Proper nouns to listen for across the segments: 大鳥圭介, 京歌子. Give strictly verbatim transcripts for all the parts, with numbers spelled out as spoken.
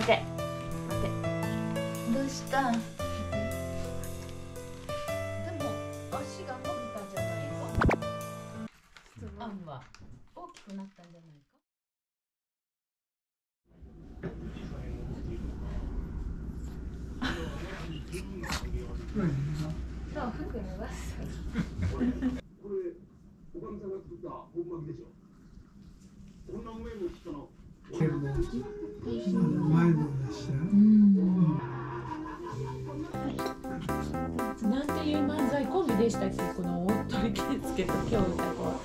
待て待て。どうした？でも足が伸びたんじゃないか。あんま大きくなったんじゃないか。そう服脱がす。これおかみさんが作った本巻きでしょ。こんな梅干しかの。前のでした。なんていう漫才コンビでしたっけ、この大鳥圭介と京歌子は。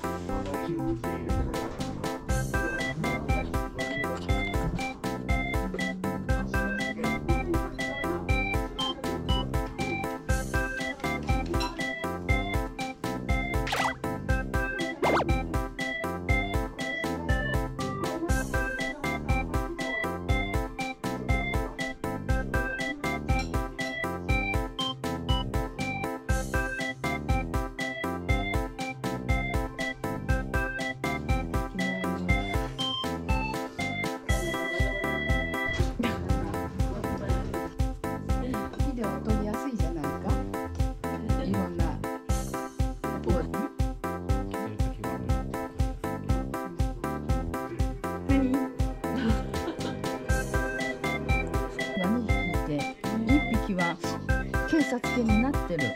警察犬になってる。え、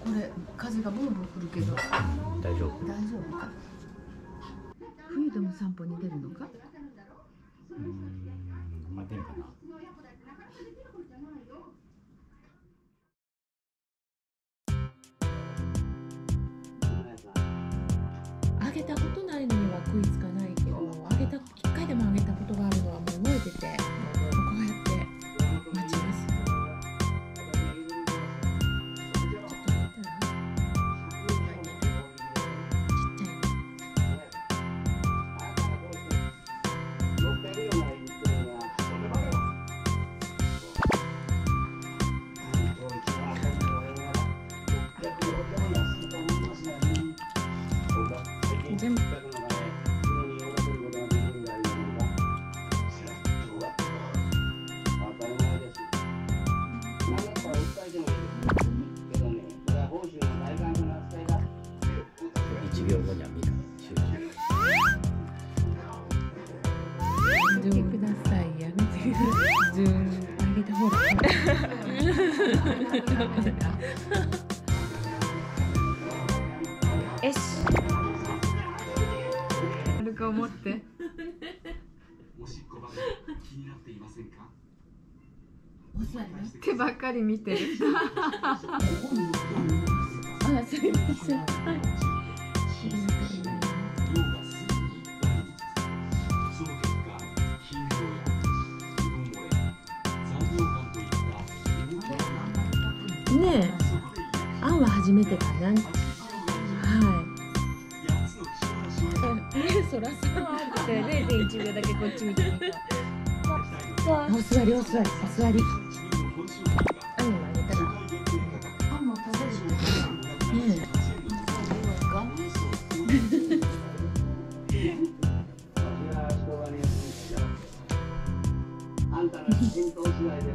これ風がブーブー来るけど。大丈夫。大丈夫か。冬でも散歩に出るのか。うん、まあ出るかな。あげたことないのには食いつかないけど、あげた一回でもあげたことがあるのはもう覚えてて、こうやって待ちます。ちょっと見たらちっちゃい全部。いちびょうごには見る。自分くださいやめて。自分あげた方が。よし。思っておしっこばかり気になっていませんか。手ばっかり見てる。あ、すいません。はい。ねえ、あんは初めてかな。はい。そらすがあって れいてんいちびょうだけこっち見てみた。お座りお座りお座り。あんもあげたら。あんも食べる。ねえ。あんたの浸透次第では。よ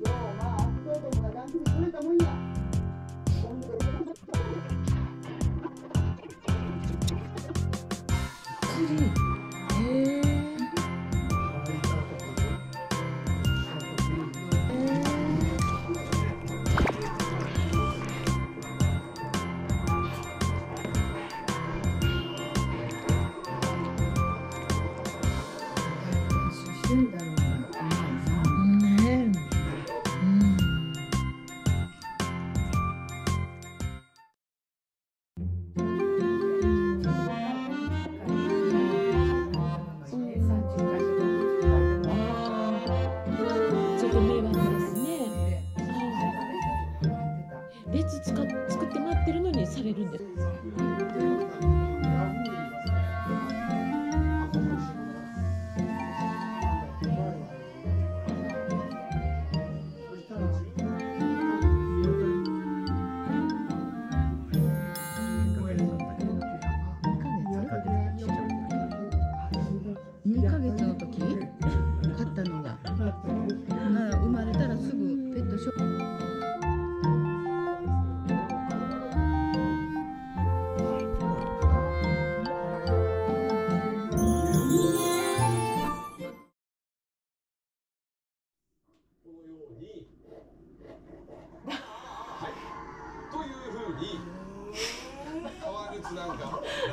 うまあ悪党どもがランクに取れたもんや。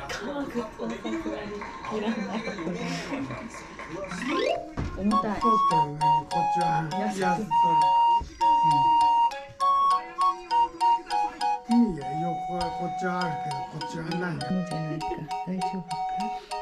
乾くと桜に切らない重たい。こっちは安っとり。いいや、横はこっちはあるけどこっちはない。もうじゃないか、大丈夫か。